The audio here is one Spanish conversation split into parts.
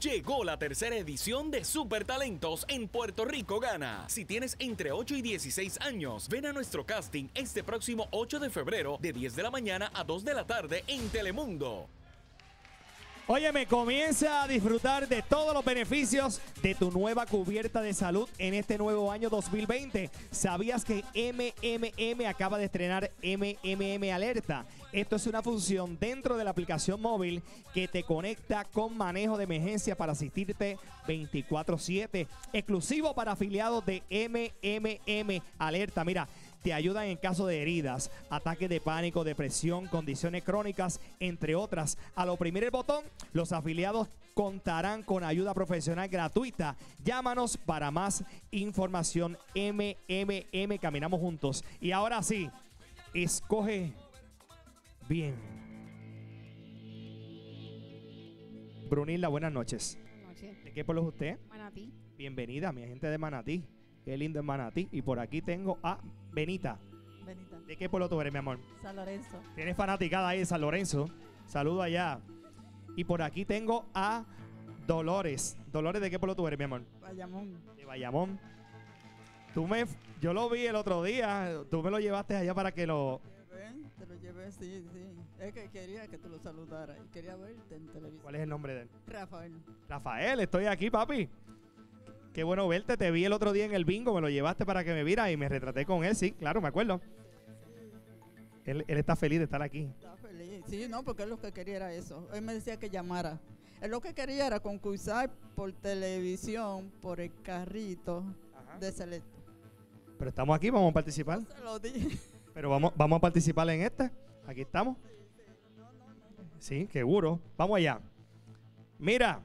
Llegó la tercera edición de Super Talentos en Puerto Rico Gana. Si tienes entre 8 y 16 años, ven a nuestro casting este próximo 8 de febrero de 10 de la mañana a 2 de la tarde en Telemundo. Óyeme, comienza a disfrutar de todos los beneficios de tu nueva cubierta de salud en este nuevo año 2020. ¿Sabías que MMM acaba de estrenar MMM Alerta? Esto es una función dentro de la aplicación móvil que te conecta con manejo de emergencia para asistirte 24/7. Exclusivo para afiliados de MMM Alerta. Mira, te ayudan en caso de heridas, ataques de pánico, depresión, condiciones crónicas, entre otras. Al oprimir el botón, los afiliados contarán con ayuda profesional gratuita. Llámanos para más información. MMM, caminamos juntos. Y ahora sí, escoge bien. Brunilda, buenas noches. Buenas noches. ¿De qué pueblo es usted? Manatí. Bienvenida, mi gente de Manatí. Qué lindo es Manatí. Y por aquí tengo a Benita. Benita. ¿De qué pueblo tú eres, mi amor? San Lorenzo. Tienes fanaticada ahí de San Lorenzo. Saludo allá. Y por aquí tengo a Dolores. Dolores, ¿de qué pueblo tú eres, mi amor? Bayamón. De Bayamón. Yo lo vi el otro día. Tú me lo llevaste allá para que lo... Te lo llevé, sí, sí. Es que quería que tú lo saludaras. Quería verte en televisión. ¿Cuál es el nombre de él? Rafael. Rafael, estoy aquí, papi. Qué bueno verte, te vi el otro día en el bingo, me lo llevaste para que me viera y me retraté con él, sí, claro, me acuerdo. Él está feliz de estar aquí. Está feliz, sí, no, porque él lo que quería era eso. Él me decía que llamara. Él lo que quería era concursar por televisión, por el carrito. Ajá. De Selecto. Pero estamos aquí, vamos a participar. No se lo dije. Pero vamos a participar en esta. Aquí estamos. Sí, seguro. Vamos allá. Mira.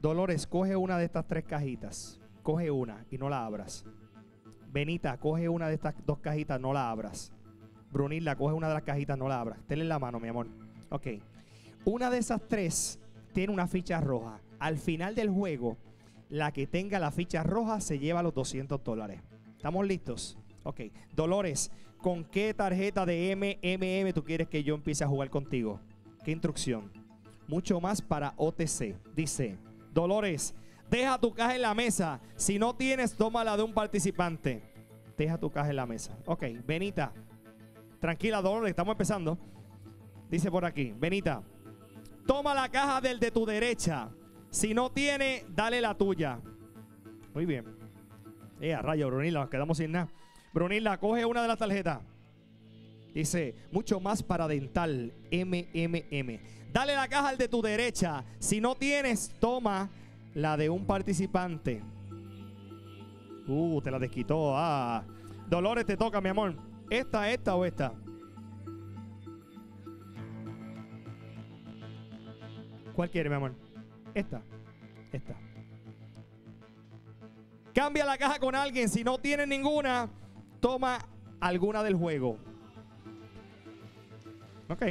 Dolores, coge una de estas tres cajitas. Coge una y no la abras. Benita, coge una de estas dos cajitas, no la abras. Brunilda, coge una de las cajitas, no la abras. Tenle la mano, mi amor. Ok. Una de esas tres tiene una ficha roja. Al final del juego, la que tenga la ficha roja se lleva los $200. ¿Estamos listos? Ok. Dolores, ¿con qué tarjeta de MMM tú quieres que yo empiece a jugar contigo? ¿Qué instrucción? Mucho más para OTC. Dice... Dolores, deja tu caja en la mesa. Si no tienes, tómala de un participante. Deja tu caja en la mesa. Ok, Benita. Tranquila, Dolores, estamos empezando. Dice por aquí, Benita. Toma la caja del de tu derecha. Si no tiene, dale la tuya. Muy bien. Rayo, Brunilda, nos quedamos sin nada. Brunilda, coge una de las tarjetas. Dice, mucho más para dental. MMM. Dale la caja al de tu derecha. Si no tienes, toma la de un participante. Te la desquitó. Ah. Dolores, te toca, mi amor. ¿Esta o esta? ¿Cuál quieres, mi amor? Esta. Cambia la caja con alguien. Si no tienes ninguna, toma alguna del juego. Ok.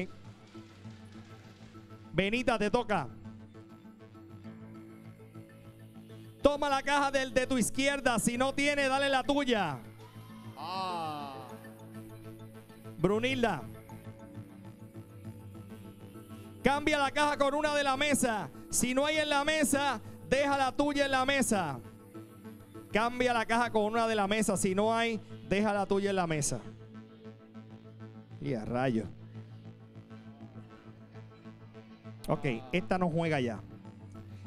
Benita, te toca. Toma la caja del de tu izquierda. Si no tiene, dale la tuya. Ah. Brunilda. Cambia la caja con una de la mesa. Si no hay en la mesa, deja la tuya en la mesa. Cambia la caja con una de la mesa. Si no hay, deja la tuya en la mesa. Y a rayos. Ok, esta no juega ya.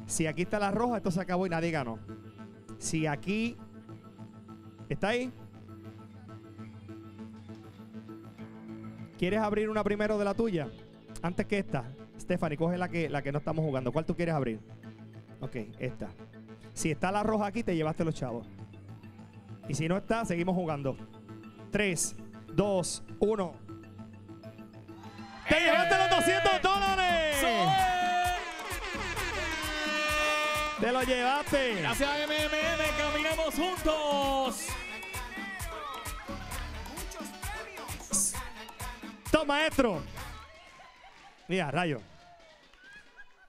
Si aquí está la roja, esto se acabó y nadie ganó. Si aquí... ¿Está ahí? ¿Quieres abrir una primero de la tuya? Antes que esta. Stephanie, coge la que no estamos jugando. ¿Cuál tú quieres abrir? Ok, esta. Si está la roja aquí, te llevaste los chavos. Y si no está, seguimos jugando. 3, 2, 1. ¡Te llevaste los $200! ¡Te lo llevaste! Gracias a MMM, caminamos juntos. Muchos premios. Toma, maestro. Mira, rayo.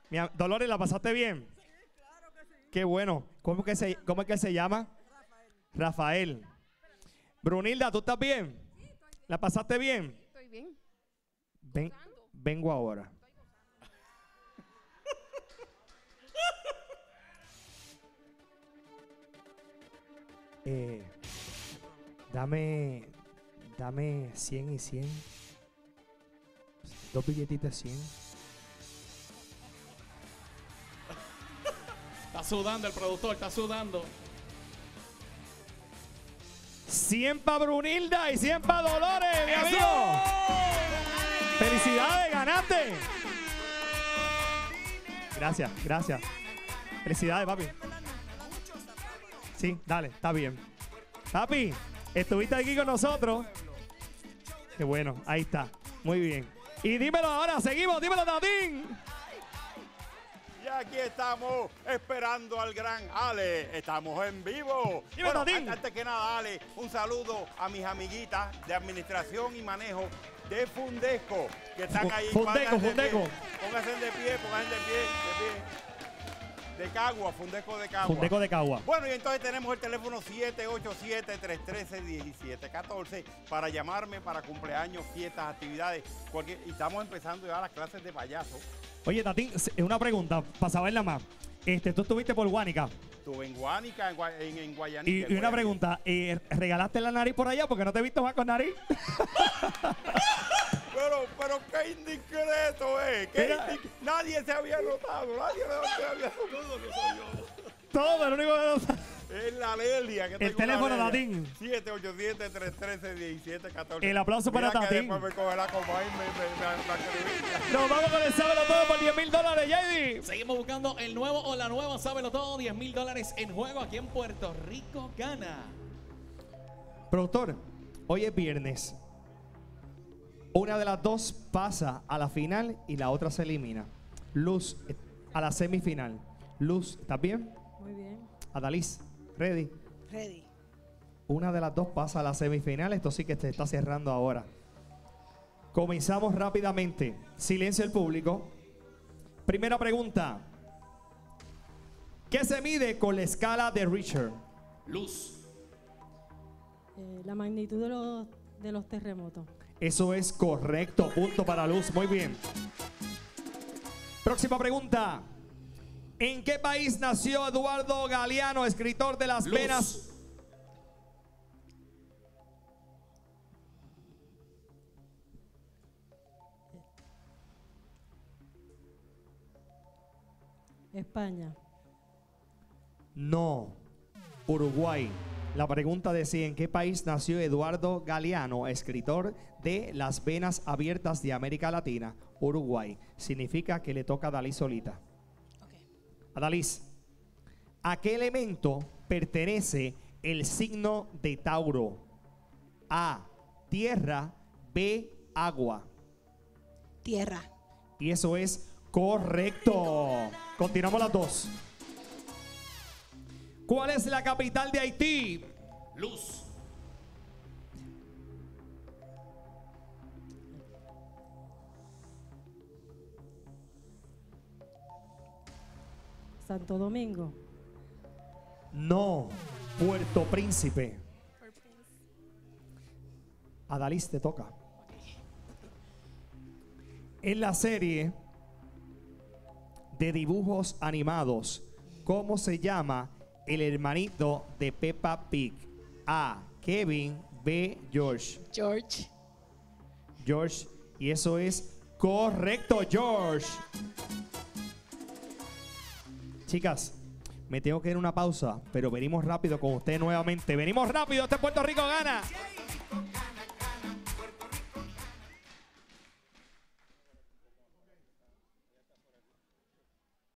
Mira, Dolores, ¿la pasaste bien? Sí, claro que sí. Qué bueno. ¿Cómo es que se llama? Rafael. Brunilda, ¿tú estás bien? Sí, estoy bien. ¿La pasaste bien? Sí, estoy bien. Vengo ahora. Dame 100 y 100. Dos billetitas 100. Está sudando el productor, está sudando. 100 para Brunilda y 100 para Dolores. ¡Felicidades, ganaste! Gracias, gracias. Felicidades, papi. Sí, dale, está bien. Papi, estuviste aquí con nosotros. Qué bueno, ahí está. Muy bien. Y dímelo ahora, seguimos, dímelo, Tatín. Y aquí estamos esperando al gran Ale. Estamos en vivo. Dímelo, bueno, antes que nada, Ale, un saludo a mis amiguitas de administración y manejo de Fundesco, que están ahí. Fundesco. Pónganse de pie, De Cagua, Fundesco de Cagua. Fundesco de Cagua. Bueno, y entonces tenemos el teléfono 787-313-1714 para llamarme para cumpleaños, fiestas, actividades. Y estamos empezando ya las clases de payaso. Oye, Tatín, una pregunta, para saberla más. Tú estuviste por Guánica. Estuve en Guánica, en Guayaní. Y una pregunta, ¿regalaste la nariz por allá? Porque no te he visto más con nariz. Pero qué indiscreto es. Nadie se había notado, nadie se había notado que soy yo. Todo, el único que no. Es la alergia. El teléfono, Tatín. 787-313-1714. El aplauso para Tatín. Después me cogerá como ahí me Nos vamos con el Sábelo Todo por $10,000, Jady. Seguimos buscando el nuevo o la nueva Sábelo Todo. $10,000 en juego aquí en Puerto Rico Gana. Productor, hoy es viernes. Una de las dos pasa a la final y la otra se elimina. Luz, a la semifinal. Luz, ¿estás bien? Muy bien. Adalys, ¿ready? Ready. Una de las dos pasa a la semifinal. Esto sí que se está cerrando ahora. Comenzamos rápidamente. Silencio el público. Primera pregunta. ¿Qué se mide con la escala de Richter? Luz. La magnitud de los terremotos. Eso es correcto. Punto para Luz. Muy bien. Próxima pregunta. ¿En qué país nació Eduardo Galeano, escritor de Las Venas? España. No. Uruguay. La pregunta decía, ¿en qué país nació Eduardo Galeano, escritor de Las Venas Abiertas de América Latina? Uruguay. Significa que le toca a Adalys solita. Okay. Adalys, ¿a qué elemento pertenece el signo de Tauro? A, tierra, B, agua. Tierra. Y eso es correcto. Continuamos las dos. ¿Cuál es la capital de Haití? Luz. Santo Domingo. No, Puerto Príncipe. Adalys, te toca. En la serie de dibujos animados, ¿cómo se llama el hermanito de Peppa Pig? A, Kevin, B, George. George. George, y eso es correcto, George. Chicas, me tengo que ir a una pausa, pero venimos rápido con ustedes nuevamente. Venimos rápido, este Puerto Rico Gana.